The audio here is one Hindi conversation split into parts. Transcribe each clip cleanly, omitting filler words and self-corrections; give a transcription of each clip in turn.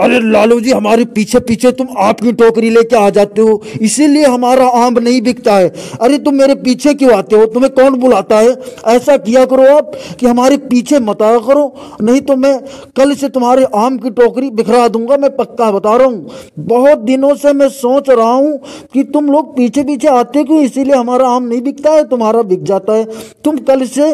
अरे लालू जी हमारे पीछे पीछे तुम आपकी टोकरी लेके आ जाते हो, इसीलिए हमारा आम नहीं बिकता है। अरे तुम मेरे पीछे क्यों आते हो, तुम्हें कौन बुलाता है? ऐसा किया करो आप कि हमारे पीछे मत आया करो, नहीं तो मैं कल से तुम्हारे आम की टोकरी बिखरा दूंगा, मैं पक्का बता रहा हूँ। बहुत दिनों से मैं सोच रहा हूँ कि तुम लोग पीछे पीछे आते क्यों, इसीलिए हमारा आम नहीं बिकता है, तुम्हारा बिक जाता है। तुम कल से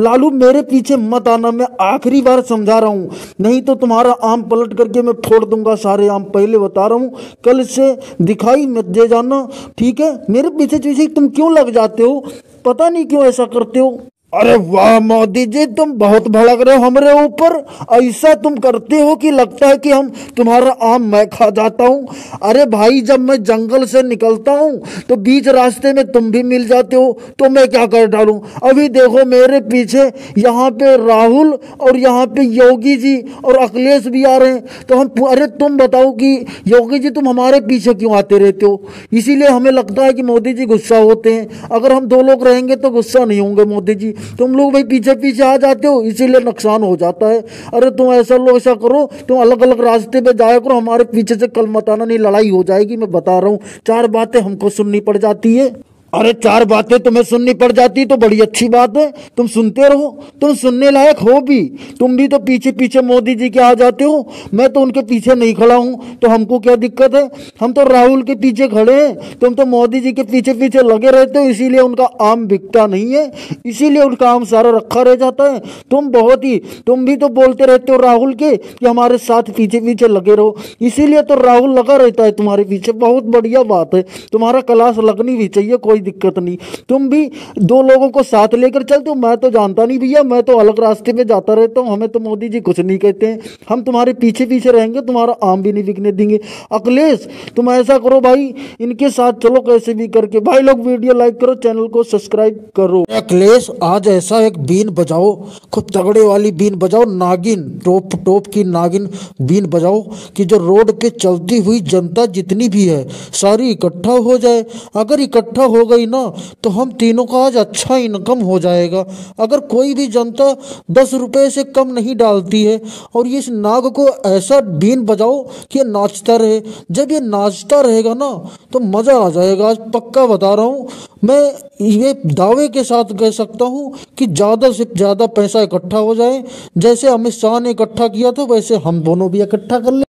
लालू मेरे पीछे मत आना, मैं आखिरी बार समझा रहा हूँ, नहीं तो तुम्हारा आम पलट करके मैं फोड़ दूंगा सारे आम, पहले बता रहा हूँ। कल से दिखाई मत दे जाना, ठीक है? मेरे पीछे पीछे तुम क्यों लग जाते हो, पता नहीं क्यों ऐसा करते हो। अरे वाह मोदी जी, तुम बहुत भड़क रहे हो हमारे ऊपर, ऐसा तुम करते हो कि लगता है कि हम तुम्हारा आम मैं खा जाता हूँ। अरे भाई, जब मैं जंगल से निकलता हूँ तो बीच रास्ते में तुम भी मिल जाते हो, तो मैं क्या कर डालूँ? अभी देखो मेरे पीछे यहाँ पे राहुल और यहाँ पे योगी जी और अखिलेश भी आ रहे हैं, तो हम अरे तुम बताओ कि योगी जी तुम हमारे पीछे क्यों आते रहते हो? इसीलिए हमें लगता है कि मोदी जी गुस्सा होते हैं, अगर हम दो लोग रहेंगे तो गुस्सा नहीं होंगे मोदी जी। तुम लोग भाई पीछे पीछे आ जाते हो, इसीलिए नुकसान हो जाता है। अरे तुम ऐसा लोग ऐसा करो, तुम अलग अलग रास्ते पे जाया करो, हमारे पीछे से कल मत आना, नहीं लड़ाई हो जाएगी, मैं बता रहा हूँ। चार बातें हमको सुननी पड़ जाती है। अरे चार बातें तुम्हें सुननी पड़ जाती तो बड़ी अच्छी बात है, तुम सुनते रहो, तुम सुनने लायक हो भी। तुम भी तो पीछे पीछे मोदी जी के आ जाते हो, मैं तो उनके पीछे नहीं खड़ा हूँ, तो हमको क्या दिक्कत है? हम तो राहुल के पीछे खड़े हैं, तुम तो मोदी जी के पीछे पीछे लगे रहते हो, इसीलिए उनका आम बिकता नहीं है, इसीलिए उनका आम सारा रखा रह जाता है। तुम भी तो बोलते रहते हो राहुल के कि हमारे साथ पीछे पीछे लगे रहो, इसीलिए तो राहुल लगा रहता है तुम्हारे पीछे। बहुत बढ़िया बात है, तुम्हारा क्लास लगनी भी चाहिए, दिक्कत नहीं। तुम भी दो लोगों को साथ लेकर चलते हो, मैं तो जानता नहीं भैया, मैं तो अलग रास्ते पे जाता रहता हूँ, हमें तो मोदी जी कुछ नहीं कहते हैं। हम तुम्हारे पीछे पीछे रहेंगे, तुम्हारा आम भी नहीं बिकने देंगे। अखिलेश तुम ऐसा करो भाई, इनके साथ चलो कैसे भी करके। भाई लोग वीडियो लाइक करो, चैनल को सब्सक्राइब करो। अखिलेश आज ऐसा एक बीन बजाओ, खूब तगड़े वाली बीन बजाओ, नागिन टोप टोप की नागिन बीन बजाओ कि जो रोड पे चलती हुई जनता जितनी भी है सारी इकट्ठा हो जाए। अगर इकट्ठा हो गई ना तो हम तीनों का आज अच्छा इनकम हो जाएगा। अगर कोई भी जनता 10 रुपए से कम नहीं डालती है, और ये इस नाग को ऐसा बीन बजाओ कि नाचता रहे। जब ये नाचता रहेगा ना तो मज़ा आ जाएगा, आज पक्का बता रहा हूँ। मैं ये दावे के साथ कह सकता हूँ कि ज़्यादा से ज़्यादा पैसा इकट्ठा हो जाए, जैसे अमित शाह ने इकट्ठा किया था वैसे हम दोनों भी इकट्ठा कर लें।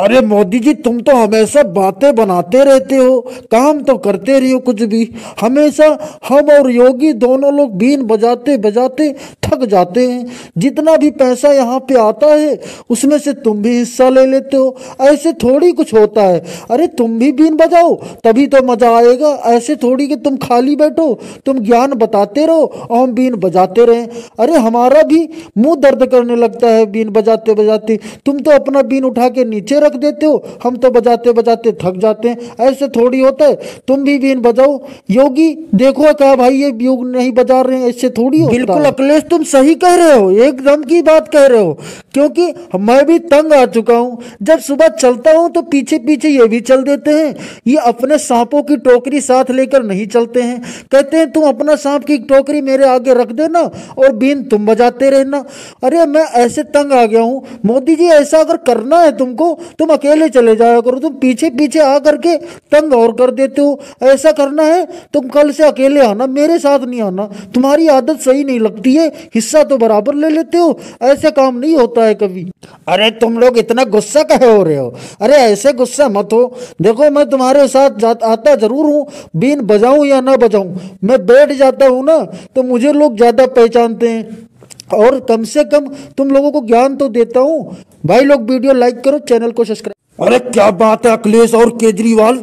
अरे मोदी जी तुम तो हमेशा बातें बनाते रहते हो, काम तो करते रहो कुछ भी। हमेशा हम और योगी दोनों लोग बीन बजाते बजाते थक जाते हैं। जितना भी पैसा यहाँ पे आता है उसमें से तुम भी हिस्सा ले लेते हो, ऐसे थोड़ी कुछ होता है। अरे तुम भी बीन बजाओ तभी तो मज़ा आएगा, ऐसे थोड़ी कि तुम खाली बैठो, तुम ज्ञान बताते रहो और हम बीन बजाते रहें। अरे हमारा भी मुँह दर्द करने लगता है बीन बजाते बजाते, तुम तो अपना बीन उठा के नीचे रख देते हो, हम तो बजाते बजाते थक जाते हैं, ऐसे थोड़ी होता है। तुम भी बीन बजाओ। योगी देखो क्या भाई ये योग नहीं बजा रहे हैं, ऐसे थोड़ी होता है। बिल्कुल अखिलेश तुम सही कह रहे हो, एकदम की बात कह रहे हो, क्योंकि मैं भी तंग आ चुका हूँ। जब सुबह चलता हूँ तो पीछे पीछे ये भी चल देते हैं। ये अपने सांपों की टोकरी साथ लेकर नहीं चलते हैं, कहते हैं तुम अपना सांप की टोकरी मेरे आगे रख देना और बीन तुम बजाते रहना। अरे मैं ऐसे तंग आ गया हूँ मोदी जी, ऐसा अगर करना है तुमको तुम अकेले चले जाया करो, तुम पीछे पीछे आ करके तंग और कर देते हो। ऐसा करना है तुम कल से अकेले आना, मेरे साथ नहीं आना, तुम्हारी आदत सही नहीं लगती है, हिस्सा तो बराबर ले लेते हो, ऐसे काम नहीं होता है कभी। अरे तुम लोग इतना गुस्सा काहे हो रहे हो? अरे ऐसे गुस्सा मत हो, देखो मैं तुम्हारे साथ आता जरूर हूँ, बीन बजाऊं या ना बजाऊं, मैं बैठ जाता हूँ ना तो मुझे लोग ज़्यादा पहचानते हैं, और कम से कम तुम लोगों को ज्ञान तो देता हूँ। भाई लोग वीडियो लाइक करो, चैनल को सब्सक्राइब। अरे क्या बात है अखिलेश और केजरीवाल,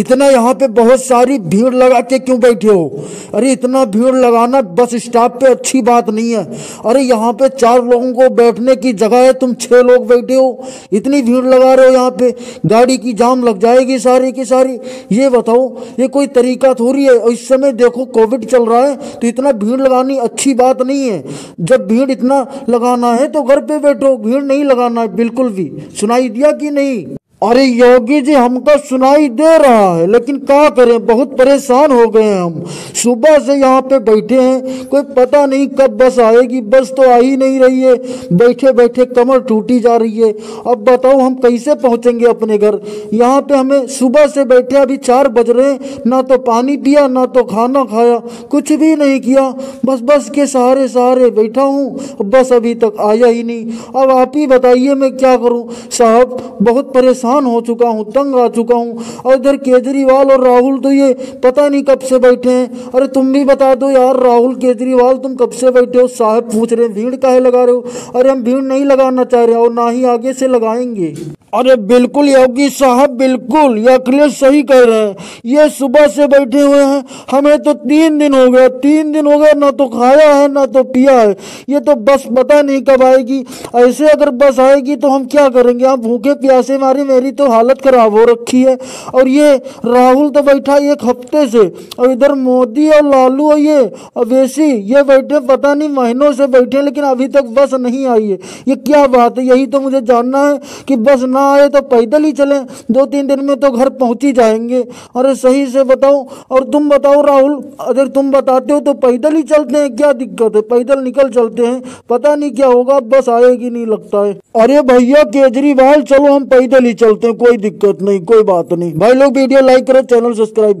इतना यहाँ पे बहुत सारी भीड़ लगा के क्यों बैठे हो? अरे इतना भीड़ लगाना बस स्टॉप पे अच्छी बात नहीं है। अरे यहाँ पे 4 लोगों को बैठने की जगह है, तुम 6 लोग बैठे हो, इतनी भीड़ लगा रहे हो, यहाँ पे गाड़ी की जाम लग जाएगी सारी की सारी। ये बताओ ये कोई तरीका थोड़ी है? इस समय देखो कोविड चल रहा है तो इतना भीड़ लगानी अच्छी बात नहीं है। जब भीड़ इतना लगाना है तो घर पर बैठो, भीड़ नहीं लगाना है बिल्कुल भी। सुनाई दिया कि नहीं? अरे योगी जी हमको सुनाई दे रहा है, लेकिन क्या करें, बहुत परेशान हो गए हैं हम। सुबह से यहाँ पे बैठे हैं, कोई पता नहीं कब बस आएगी, बस तो आ ही नहीं रही है। बैठे बैठे कमर टूटी जा रही है। अब बताओ हम कैसे पहुँचेंगे अपने घर। यहाँ पे हमें सुबह से बैठे अभी 4 बज रहे हैं, ना तो पानी पिया ना तो खाना खाया, कुछ भी नहीं किया। बस बस के सहारे सहारे बैठा हूँ, बस अभी तक आया ही नहीं। अब आप ही बताइए मैं क्या करूँ साहब, बहुत परेशान हो चुका हूँ, तंग आ चुका हूँ। और इधर केजरीवाल और राहुल तो ये पता नहीं कब से बैठे हैं। अरे तुम भी बता दो यार, राहुल केजरीवाल तुम कब से बैठे हो? साहब पूछ रहे हैं भीड़ काहे लगा रहे हो। अरे हम भीड़ नहीं लगाना चाह रहे और ना ही आगे से लगाएंगे। अरे बिल्कुल योगी साहब बिल्कुल, ये अखिलेश सही कह रहे हैं, ये सुबह से बैठे हुए हैं। हमें तो 3 दिन हो गया, 3 दिन हो गया, ना तो खाया है ना तो पिया है। ये तो बस पता नहीं कब आएगी। ऐसे अगर बस आएगी तो हम क्या करेंगे, हम भूखे प्यासे मारे, मेरी तो हालत खराब हो रखी है। और ये राहुल तो बैठा 1 हफ्ते से, और इधर मोदी और लालू और ये अवेशी ये बैठे, पता नहीं महीनों से बैठे, लेकिन अभी तक बस नहीं आई है। ये क्या बात है, यही तो मुझे जानना है कि बस आए तो पैदल ही चलें, 2-3 दिन में तो घर पहुंच ही जाएंगे। अरे सही से बताओ। और तुम बताओ राहुल, अगर तुम बताते हो तो पैदल ही चलते हैं, क्या दिक्कत है, पैदल निकल चलते हैं। पता नहीं क्या होगा, बस आएगी नहीं लगता है। अरे भैया केजरीवाल चलो हम पैदल ही चलते हैं, कोई दिक्कत नहीं, कोई बात नहीं। भाई लोग वीडियो लाइक करो, चैनल सब्सक्राइब।